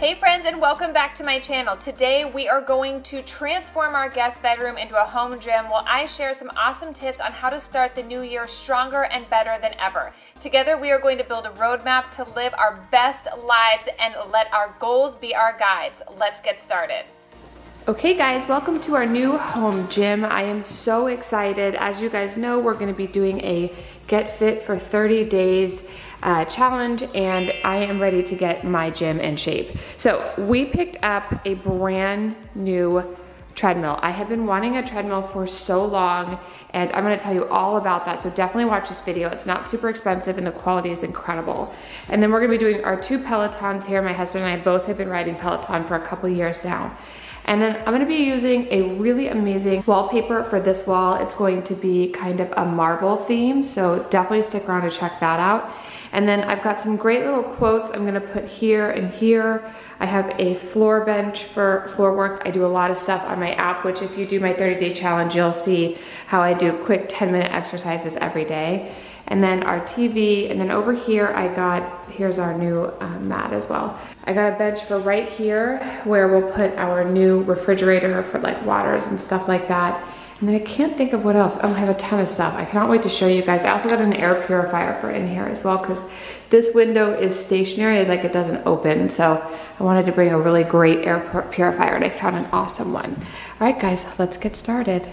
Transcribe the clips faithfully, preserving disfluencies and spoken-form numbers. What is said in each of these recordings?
Hey friends, and welcome back to my channel. Today we are going to transform our guest bedroom into a home gym while I share some awesome tips on how to start the new year stronger and better than ever. Together we are going to build a roadmap to live our best lives and let our goals be our guides. Let's get started. Okay guys, welcome to our new home gym. I am so excited. As you guys know, we're gonna be doing a Get Fit for thirty days Uh, challenge, and I am ready to get my gym in shape. So we picked up a brand new treadmill. I have been wanting a treadmill for so long, and I'm going to tell you all about that, so definitely watch this video. It's not super expensive and the quality is incredible. And then we're going to be doing our two Pelotons here. My husband and I both have been riding Peloton for a couple years now. And then I'm gonna be using a really amazing wallpaper for this wall. It's going to be kind of a marble theme, so definitely stick around to check that out. And then I've got some great little quotes I'm gonna put here and here. I have a floor bench for floor work. I do a lot of stuff on my app, which if you do my thirty day challenge, you'll see how I do quick ten minute exercises every day. And then our T V, and then over here I got, here's our new uh, mat as well. I got a bench for right here where we'll put our new refrigerator for like waters and stuff like that. And then I can't think of what else. Oh, I have a ton of stuff. I cannot wait to show you guys. I also got an air purifier for in here as well because this window is stationary, like it doesn't open. So I wanted to bring a really great air purifier and I found an awesome one. All right guys, let's get started.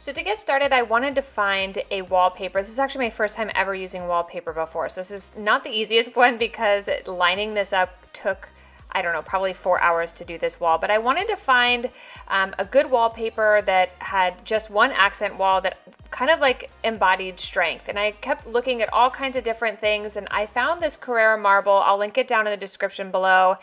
So to get started, I wanted to find a wallpaper. This is actually my first time ever using wallpaper before, so this is not the easiest one because lining this up took, I don't know, probably four hours to do this wall. But I wanted to find um, a good wallpaper that had just one accent wall that kind of like embodied strength. And I kept looking at all kinds of different things, and I found this Carrara marble. I'll link it down in the description below.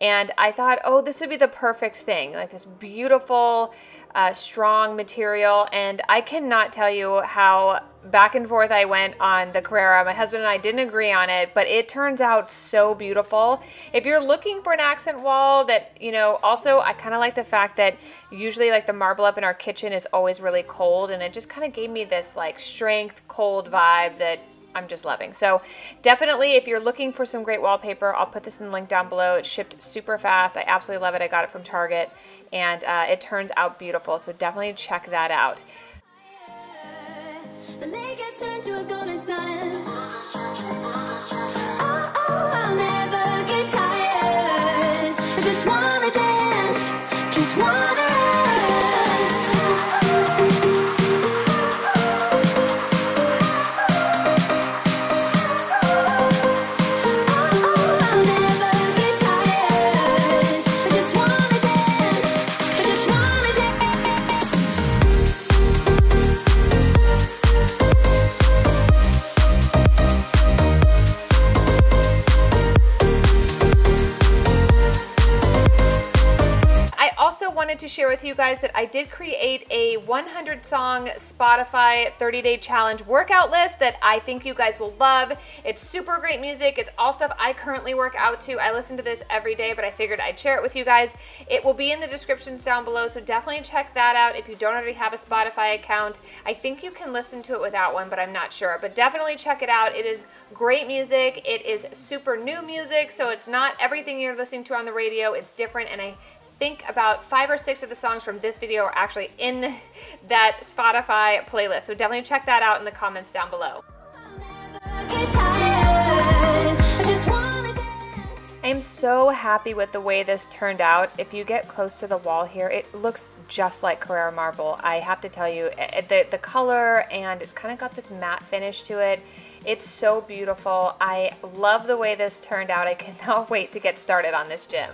And I thought, oh, this would be the perfect thing, like this beautiful, Uh, strong material. And I cannot tell you how back and forth I went on the Carrara. My husband and I didn't agree on it, but it turns out so beautiful. If you're looking for an accent wall that, you know, also I kind of like the fact that usually like the marble up in our kitchen is always really cold, and it just kind of gave me this like strength, cold vibe that I'm just loving. So definitely if you're looking for some great wallpaper, I'll put this in the link down below. It shipped super fast. I absolutely love it. I got it from Target, and uh, it turns out beautiful. So definitely check that out. To share with you guys that I did create a one hundred song Spotify thirty day challenge workout list that I think you guys will love. It's super great music. It's all stuff I currently work out to. I listen to this every day, but I figured I'd share it with you guys. It will be in the descriptions down below, so definitely check that out if you don't already have a Spotify account. I think you can listen to it without one, but I'm not sure. But definitely check it out. It is great music. It is super new music, so it's not everything you're listening to on the radio. It's different, and I think about five or six of the songs from this video are actually in that Spotify playlist. So definitely check that out in the comments down below. I am so happy with the way this turned out. If you get close to the wall here, it looks just like Carrara marble. I have to tell you, the, the color, and it's kind of got this matte finish to it. It's so beautiful. I love the way this turned out. I cannot wait to get started on this gym.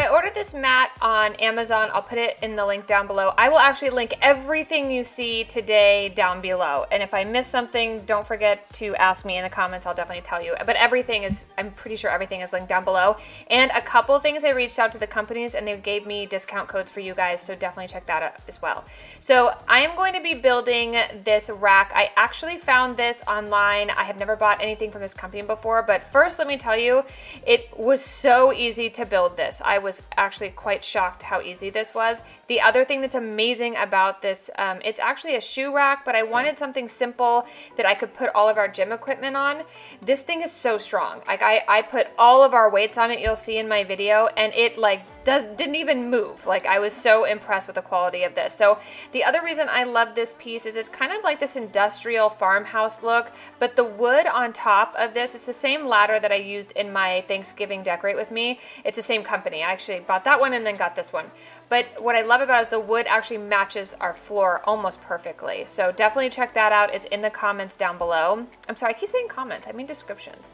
I ordered this mat on Amazon. I'll put it in the link down below. I will actually link everything you see today down below. And if I miss something, don't forget to ask me in the comments. I'll definitely tell you. But everything is, I'm pretty sure everything is linked down below. And a couple things, I reached out to the companies and they gave me discount codes for you guys. So definitely check that out as well. So I am going to be building this rack. I actually found this online. I have never bought anything from this company before, but first let me tell you, it was so easy to build this. I was actually quite shocked how easy this was. The other thing that's amazing about this, um, it's actually a shoe rack, but I wanted something simple that I could put all of our gym equipment on. This thing is so strong. Like I, I put all of our weights on it, you'll see in my video, and it like Does, didn't even move. Like I was so impressed with the quality of this. So the other reason I love this piece is it's kind of like this industrial farmhouse look, but the wood on top of this, it's the same ladder that I used in my Thanksgiving Decorate With Me. It's the same company. I actually bought that one and then got this one. But what I love about it is the wood actually matches our floor almost perfectly. So definitely check that out. It's in the comments down below. I'm sorry, I keep saying comments, I mean descriptions.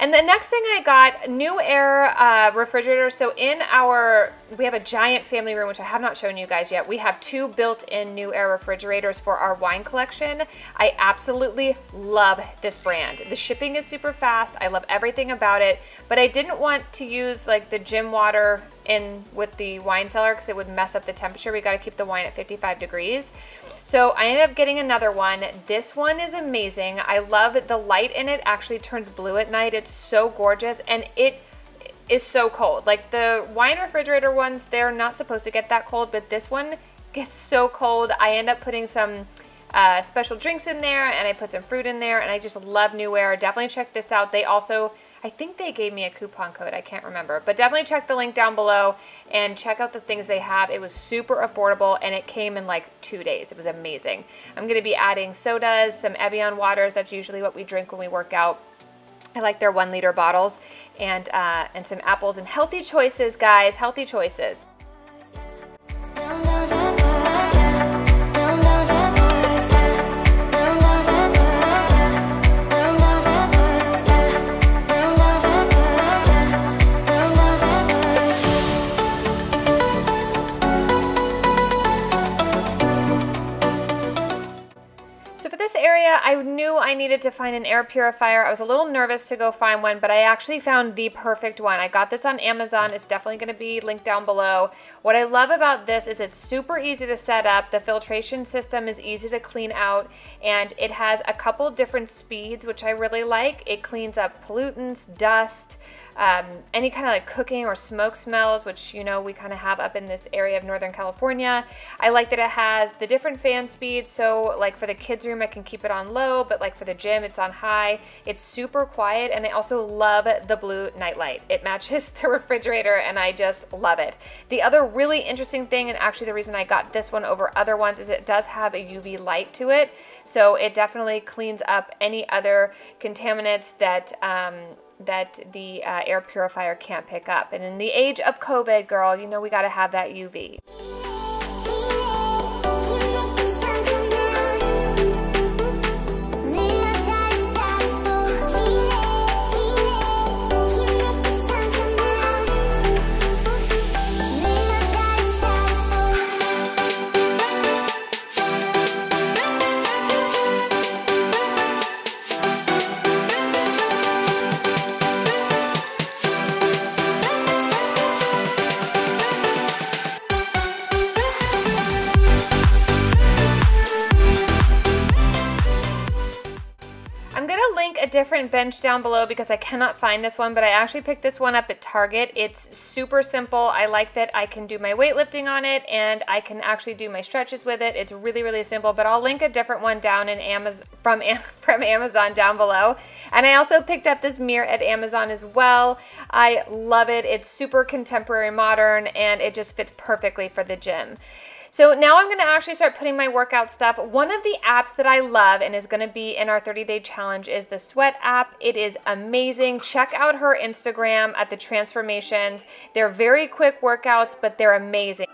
And the next thing I got, New Air uh, refrigerator. So in our, we have a giant family room, which I have not shown you guys yet. We have two built-in New Air refrigerators for our wine collection. I absolutely love this brand. The shipping is super fast. I love everything about it, but I didn't want to use like the gym water in with the wine cellar because it would mess up the temperature. We got to keep the wine at fifty-five degrees. So I ended up getting another one. This one is amazing. I love it. The light in it actually turns blue at night. It's so gorgeous, and it is so cold. Like the wine refrigerator ones, they're not supposed to get that cold, but this one gets so cold. I end up putting some uh, special drinks in there, and I put some fruit in there, and I just love New Air. Definitely check this out. They also, I think they gave me a coupon code, I can't remember, but definitely check the link down below and check out the things they have. It was super affordable and it came in like two days. It was amazing. I'm gonna be adding sodas, some Evian waters. That's usually what we drink when we work out. I like their one liter bottles, and, uh, and some apples, and healthy choices, guys, healthy choices. I knew I needed to find an air purifier. I was a little nervous to go find one, but I actually found the perfect one. I got this on Amazon. It's definitely going to be linked down below. What I love about this is it's super easy to set up. The filtration system is easy to clean out, and it has a couple different speeds, which I really like. It cleans up pollutants, dust, um, any kind of like cooking or smoke smells, which, you know, we kind of have up in this area of Northern California. I like that it has the different fan speeds. So like for the kids' room, I can keep it on low, but like for the gym, it's on high. It's super quiet, and I also love the blue nightlight. It matches the refrigerator, and I just love it. The other really interesting thing, and actually the reason I got this one over other ones, is it does have a U V light to it, so it definitely cleans up any other contaminants that um, that the uh, air purifier can't pick up. And in the age of COVID, girl, you know we gotta have that U V. Different bench down below because I cannot find this one, but I actually picked this one up at Target. It's super simple. I like that I can do my weightlifting on it, and I can actually do my stretches with it. It's really, really simple, but I'll link a different one down in Amazon from, from Amazon down below. And I also picked up this mirror at Amazon as well. I love it. It's super contemporary modern, and it just fits perfectly for the gym. So now I'm gonna actually start putting my workout stuff. One of the apps that I love and is gonna be in our thirty day challenge is the Sweat app. It is amazing. Check out her Instagram at The Transformations. They're very quick workouts, but they're amazing.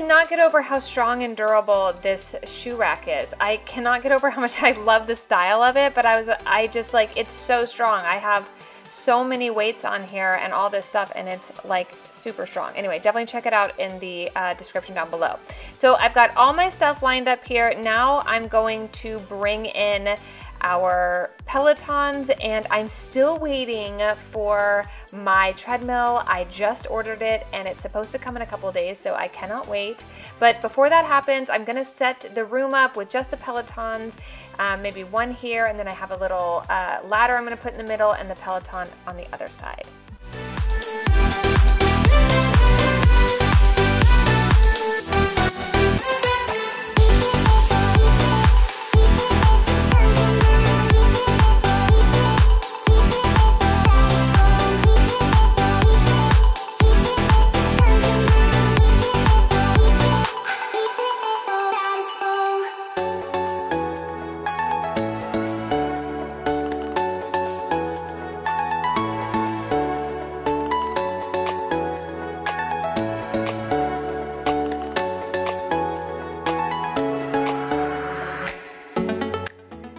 cannot get over how strong and durable this shoe rack is. I cannot get over how much I love the style of it, but I was, I just like, it's so strong. I have so many weights on here and all this stuff, and it's like super strong. Anyway, definitely check it out in the uh, description down below. So I've got all my stuff lined up here. Now I'm going to bring in our Pelotons, and I'm still waiting for my treadmill. I just ordered it and it's supposed to come in a couple days, so I cannot wait. But before that happens, I'm gonna set the room up with just the Pelotons, um, maybe one here, and then I have a little uh, ladder I'm gonna put in the middle and the Peloton on the other side.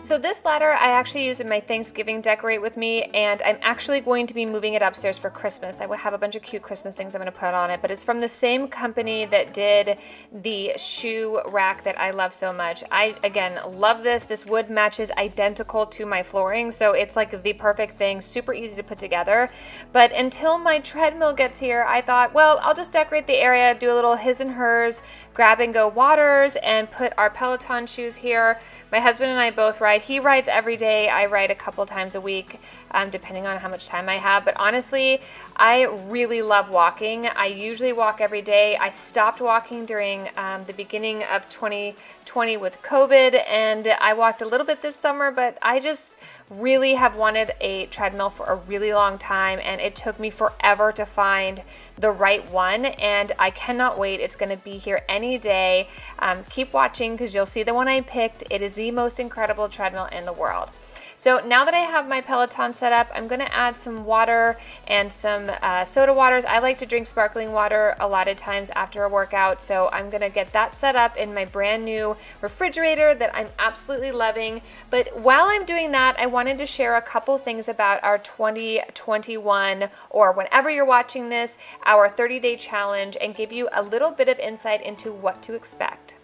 So this ladder I actually use in my Thanksgiving Decorate With Me, and I'm actually going to be moving it upstairs for Christmas. I will have a bunch of cute Christmas things I'm gonna put on it, but it's from the same company that did the shoe rack that I love so much. I, again, love this. This wood matches identical to my flooring, so it's like the perfect thing, super easy to put together. But until my treadmill gets here, I thought, well, I'll just decorate the area, do a little his and hers, grab and go waters, and put our Peloton shoes here. My husband and I both ride. He rides every day. I ride a couple times a week, um, depending on how much time I have. But honestly, I really love walking. I usually walk every day. I stopped walking during um, the beginning of twenty twenty with COVID, and I walked a little bit this summer, but I just really have wanted a treadmill for a really long time, and it took me forever to find the right one, and I cannot wait. It's gonna be here any day. Um, keep watching, because you'll see the one I picked. It is the most incredible treadmill in the world. So now that I have my Peloton set up, I'm gonna add some water and some uh, soda waters. I like to drink sparkling water a lot of times after a workout, so I'm gonna get that set up in my brand new refrigerator that I'm absolutely loving. But while I'm doing that, I wanted to share a couple things about our twenty twenty-one, or whenever you're watching this, our thirty day challenge, and give you a little bit of insight into what to expect.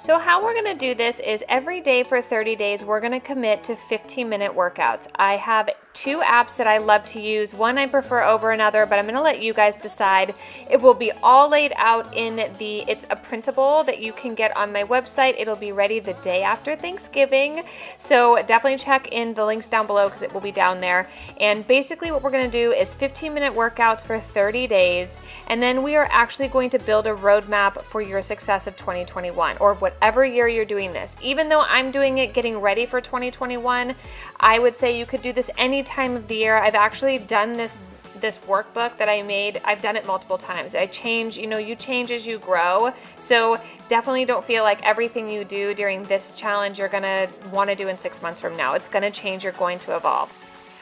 So how we're gonna do this is every day for thirty days, we're gonna commit to fifteen minute workouts. I have two apps that I love to use. One I prefer over another, but I'm gonna let you guys decide. It will be all laid out in the, it's a printable that you can get on my website. It'll be ready the day after Thanksgiving. So definitely check in the links down below, because it will be down there. And basically what we're gonna do is fifteen minute workouts for thirty days. And then we are actually going to build a roadmap for your success of twenty twenty-one, or whatever year you're doing this. Even though I'm doing it getting ready for twenty twenty-one, I would say you could do this any time of the year. I've actually done this this workbook that I made. I've done it multiple times. I change, you know, you change as you grow. So definitely don't feel like everything you do during this challenge you're gonna wanna do in six months from now. It's gonna change, you're going to evolve.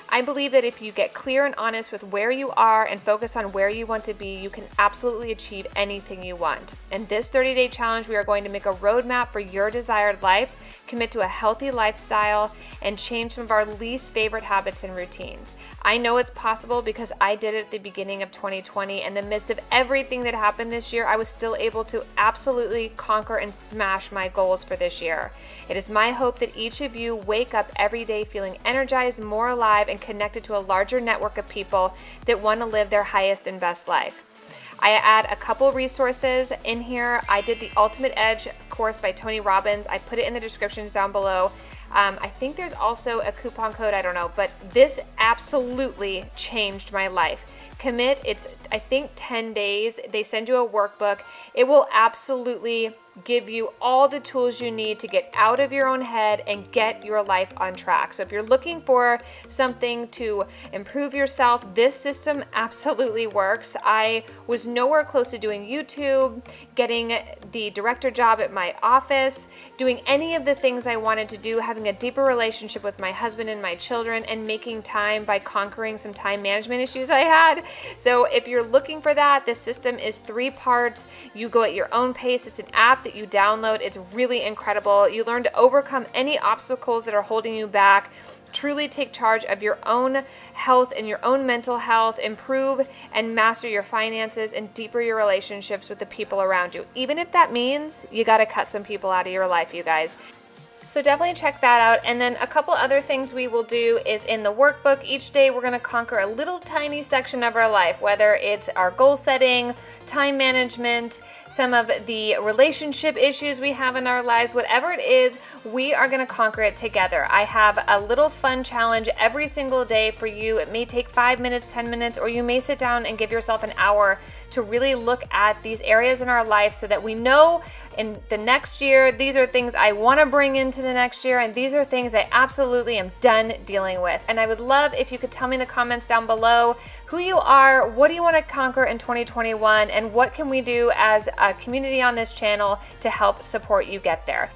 I believe that if you get clear and honest with where you are and focus on where you want to be, you can absolutely achieve anything you want. In this thirty day challenge, we are going to make a roadmap for your desired life, commit to a healthy lifestyle, and change some of our least favorite habits and routines. I know it's possible because I did it at the beginning of twenty twenty. In the midst of everything that happened this year, I was still able to absolutely conquer and smash my goals for this year. It is my hope that each of you wake up every day feeling energized, more alive, and connected to a larger network of people that want to live their highest and best life. I add a couple resources in here. I did the Ultimate Edge course by Tony Robbins. I put it in the descriptions down below. Um, I think there's also a coupon code, I don't know, but this absolutely changed my life. Commit, it's I think ten days. They send you a workbook. It will absolutely give you all the tools you need to get out of your own head and get your life on track. So if you're looking for something to improve yourself, this system absolutely works. I was nowhere close to doing YouTube, getting the director job at my office, doing any of the things I wanted to do, having a deeper relationship with my husband and my children, and making time by conquering some time management issues I had. So if you're looking for that, this system is three parts. You go at your own pace. It's an app that you download. It's really incredible. You learn to overcome any obstacles that are holding you back. Truly take charge of your own health and your own mental health, improve and master your finances, and deeper your relationships with the people around you. Even if that means you got to cut some people out of your life, you guys. So definitely check that out. And then a couple other things we will do is in the workbook, each day we're gonna conquer a little tiny section of our life, whether it's our goal setting, time management, some of the relationship issues we have in our lives, whatever it is, we are gonna conquer it together. I have a little fun challenge every single day for you. It may take five minutes, ten minutes, or you may sit down and give yourself an hour to really look at these areas in our life so that we know in the next year, these are things I want to bring into the next year, and these are things I absolutely am done dealing with. And I would love if you could tell me in the comments down below who you are, what do you want to conquer in twenty twenty-one, and what can we do as a community on this channel to help support you get there.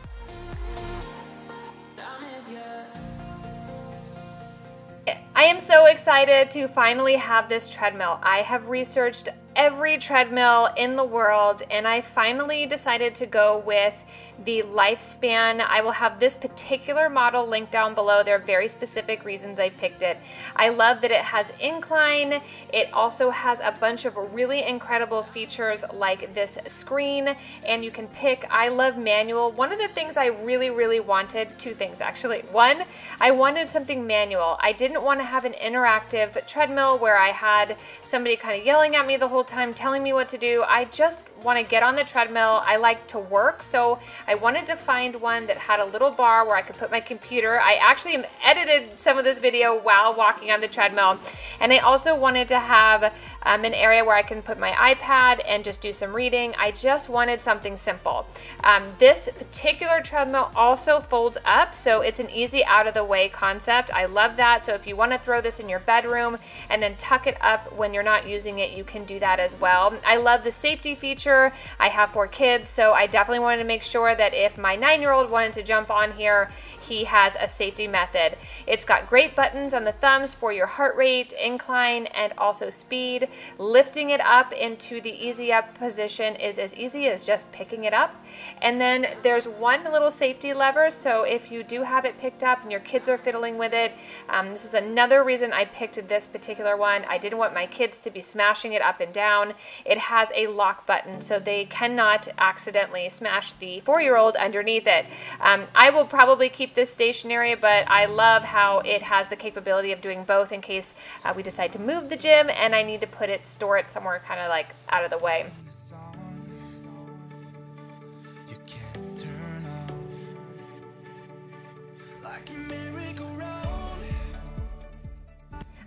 I am so excited to finally have this treadmill. I have researched every treadmill in the world, and I finally decided to go with the Lifespan. I will have this particular model linked down below. There are very specific reasons I picked it. I love that it has incline. It also has a bunch of really incredible features like this screen, and you can pick. I love manual. One of the things I really, really wanted, two things actually. One, I wanted something manual. I didn't want to have an interactive treadmill where I had somebody kind of yelling at me the whole time. time telling me what to do. I just want to get on the treadmill. I like to work, so I wanted to find one that had a little bar where I could put my computer. I actually edited some of this video while walking on the treadmill, and I also wanted to have um, an area where I can put my iPad and just do some reading. I just wanted something simple. Um, this particular treadmill also folds up, so it's an easy out of the way concept. I love that. So if you want to throw this in your bedroom and then tuck it up when you're not using it, you can do that as well. I love the safety feature. I have four kids, so I definitely wanted to make sure that if my nine-year-old wanted to jump on here, he has a safety method. It's got great buttons on the thumbs for your heart rate, incline, and also speed. Lifting it up into the easy up position is as easy as just picking it up. And then there's one little safety lever, so if you do have it picked up and your kids are fiddling with it, um, this is another reason I picked this particular one. I didn't want my kids to be smashing it up and down. It has a lock button, so they cannot accidentally smash the four-year-old underneath it. Um, I will probably keep this stationary, but I love how it has the capability of doing both in case uh, we decide to move the gym and I need to put it, store it somewhere kind of like out of the way.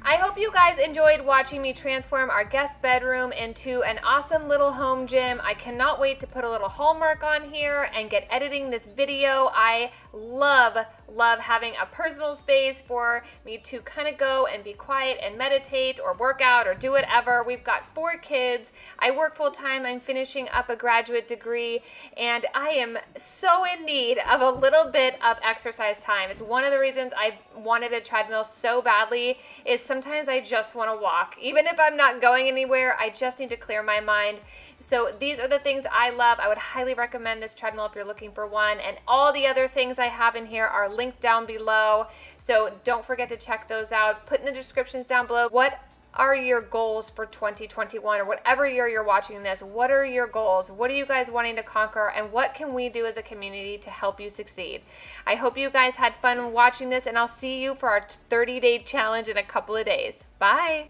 I hope you guys enjoyed watching me transform our guest bedroom into an awesome little home gym. I cannot wait to put a little hallmark on here and get editing this video. I love, love having a personal space for me to kind of go and be quiet and meditate or work out or do whatever. We've got four kids. I work full time. I'm finishing up a graduate degree, and I am so in need of a little bit of exercise time. It's one of the reasons I wanted a treadmill so badly is so sometimes I just want to walk. Even if I'm not going anywhere, I just need to clear my mind. So these are the things I love. I would highly recommend this treadmill if you're looking for one, and all the other things I have in here are linked down below. So don't forget to check those out. Put in the descriptions down below what are your goals for twenty twenty-one, or whatever year you're watching this. What are your goals? What are you guys wanting to conquer, and what can we do as a community to help you succeed? I hope you guys had fun watching this, and I'll see you for our thirty-day challenge in a couple of days. Bye.